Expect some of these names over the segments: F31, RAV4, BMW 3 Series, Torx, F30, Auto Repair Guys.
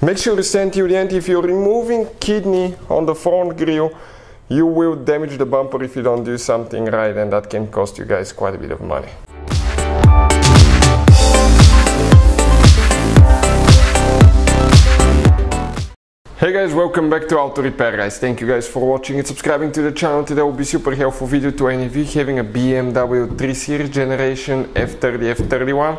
Make sure you stand to the end. If you're removing kidney on the front grille, you will damage the bumper if you don't do something right, and that can cost you guys quite a bit of money. Hey guys, welcome back to Auto Repair Guys. Thank you guys for watching and subscribing to the channel. Today will be super helpful video to any of you having a BMW 3 Series generation F30, F31.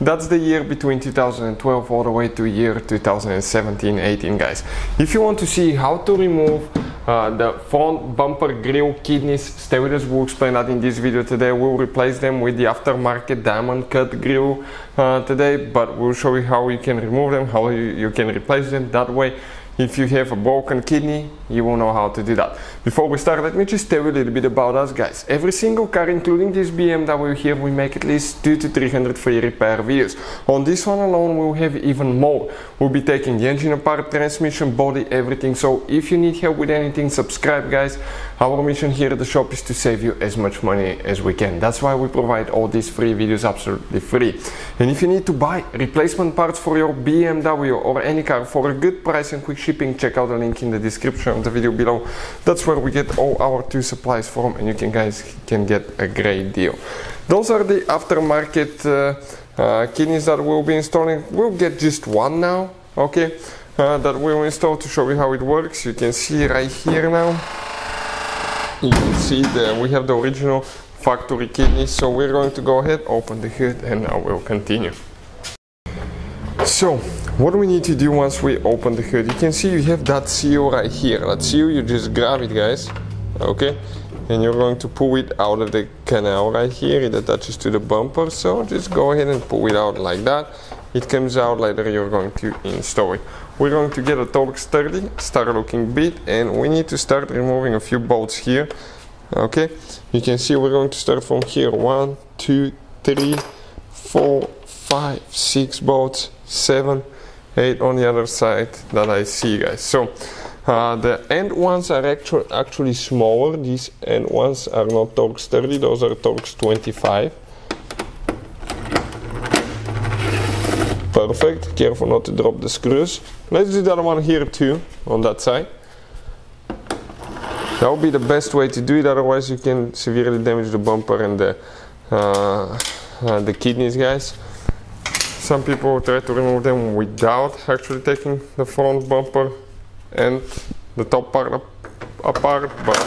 That's the year between 2012 all the way to year 2017-18 guys. If you want to see how to remove the front bumper grille kidneys, stay with us, we'll explain that in this video today. We'll replace them with the aftermarket diamond cut grille today, but we'll show you how you can remove them, how you can replace them. That way, if you have a broken kidney, you will know how to do that. Before we start, let me just tell you a little bit about us guys. Every single car, including this BMW here, we make at least 200 to 300 free repair videos. On this one alone, we'll have even more. We'll be taking the engine apart, transmission, body, everything. So if you need help with anything, subscribe guys. Our mission here at the shop is to save you as much money as we can. That's why we provide all these free videos absolutely free. And if you need to buy replacement parts for your BMW or any car for a good price and quick shipping, check out the link in the description of the video below. That's where we get all our two supplies from, and you guys can get a great deal. Those are the aftermarket kidneys that we'll be installing. We'll get just one now, okay, that we'll install to show you how it works. You can see right here now, you can see that we have the original factory kidneys. So we're going to go ahead, open the hood, and I will continue. So what we need to do once we open the hood, you can see you have that seal right here. That seal, you just grab it guys, okay, and you're going to pull it out of the canal right here. It attaches to the bumper, so just go ahead and pull it out like that. It comes out later, you're going to install it. We're going to get a Torx 30 star looking bit, and we need to start removing a few bolts here, okay. You can see we're going to start from here, 1, 2, 3, 4, 5, 6 bolts, 7, 8 on the other side that I see guys. So the end ones are actually smaller. These end ones are not Torx 30, those are Torx 25. Perfect, careful not to drop the screws. Let's do the other one here too, on that side. That will be the best way to do it, otherwise you can severely damage the bumper and the kidneys guys. Some people try to remove them without actually taking the front bumper and the top part apart, but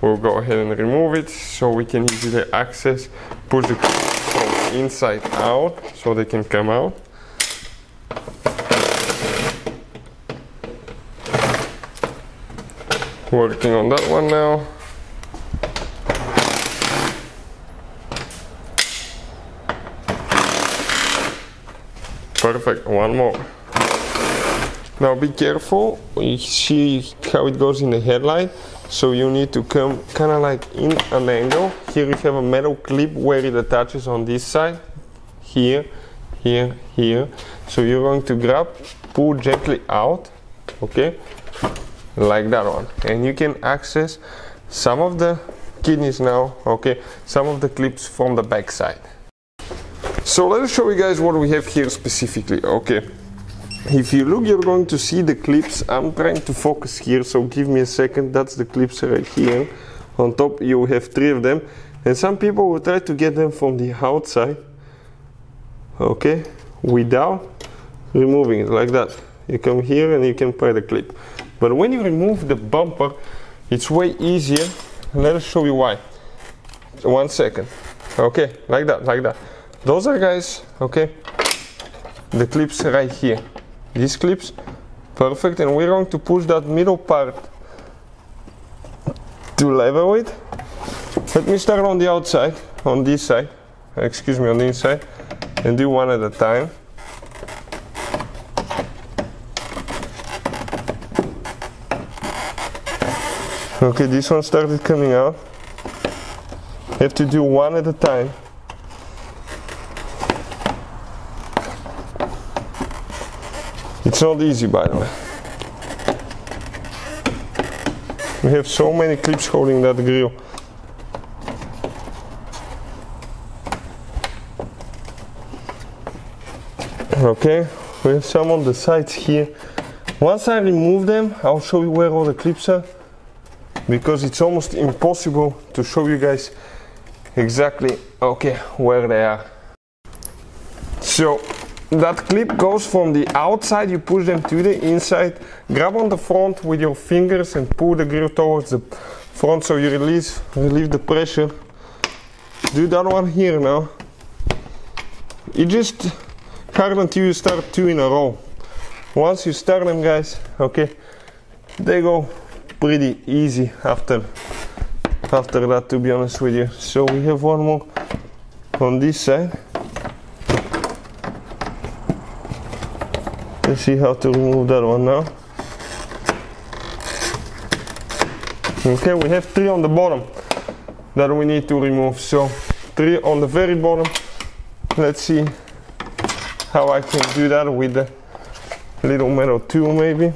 we'll go ahead and remove it so we can easily access, push the keys from inside out so they can come out. Working on that one now. Perfect, one more. Now be careful, you see how it goes in the headlight, so you need to come kind of like in an angle. Here you have a metal clip where it attaches on this side, here, here, here. So you're going to grab, pull gently out, okay, like that one. And you can access some of the kidneys now, okay, some of the clips from the back side. So let us show you guys what we have here specifically, okay. If you look, you're going to see the clips. I'm trying to focus here, so give me a second. That's the clips right here. On top you have three of them, and some people will try to get them from the outside, okay, without removing it like that. You come here and you can pry the clip. But when you remove the bumper, it's way easier. Let us show you why. 1 second. Okay, like that, like that. Those are guys, okay, the clips right here, these clips, perfect, and we're going to push that middle part to level it. Let me start on the outside, on this side, excuse me, on the inside, and do one at a time. Okay, this one started coming out. Have to do one at a time. It's not easy, by the way. We have so many clips holding that grill. Okay, We have some on the sides here. Once I remove them, I'll show you where all the clips are, because it's almost impossible to show you guys exactly where they are. So that clip goes from the outside, you push them to the inside, grab on the front with your fingers and pull the grill towards the front so you relieve the pressure. Do that one here now. It just hard until you start two in a row. Once you start them, guys, they go pretty easy after that, to be honest with you. So we have one more on this side. Let's see how to remove that one now. We have three on the bottom that we need to remove. So three on the very bottom. Let's see how I can do that with the little metal tool, maybe.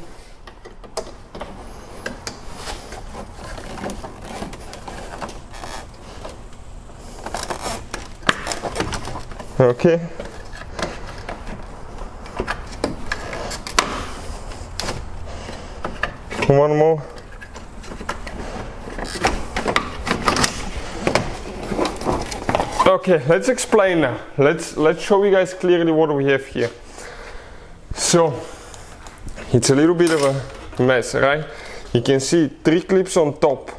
One more. Let's explain now. Let's show you guys clearly what we have here. So it's a little bit of a mess, right? You can see three clips on top.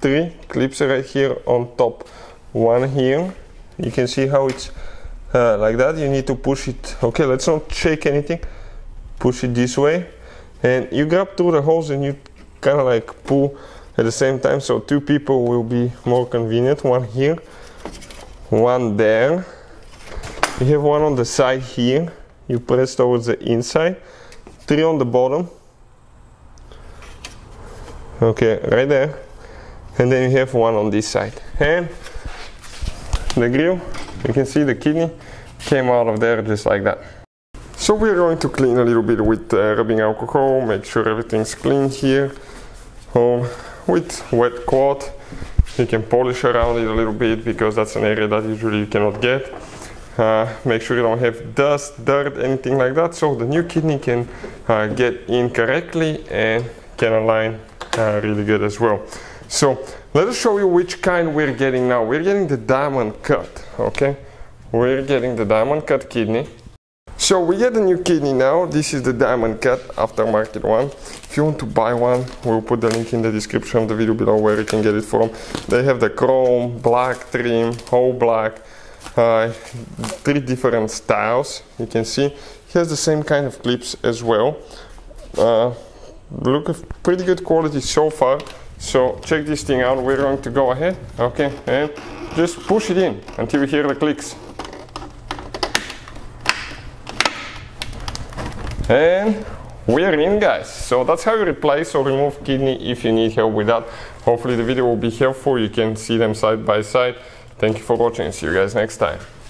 Three clips right here on top. One here. You can see how it's like that. You need to push it. Let's not shake anything. Push it this way. And you grab through the holes and you kind of like pull at the same time, so two people will be more convenient. One here, one there. You have one on the side here. You press towards the inside. Three on the bottom. Right there. And then you have one on this side. And the grill, you can see the kidney came out of there just like that. So we're going to clean a little bit with rubbing alcohol, make sure everything's clean here. With wet cloth, you can polish around it a little bit, because that's an area that usually you cannot get. Make sure you don't have dust, dirt, anything like that, so the new kidney can get in correctly and can align really good as well. So let us show you which kind we're getting now. We're getting the diamond cut, We're getting the diamond cut kidney. So we get a new kidney now. This is the diamond cut aftermarket one. If you want to buy one, we'll put the link in the description of the video below where you can get it from. They have the chrome, black trim, whole black, three different styles. You can see it has the same kind of clips as well. Look, of pretty good quality so far. So check this thing out. We're going to go ahead, and just push it in until you hear the clicks. And we're in, guys. So that's how you replace or remove kidney if you need help with that. Hopefully the video will be helpful. You can see them side by side. Thank you for watching. See you guys next time.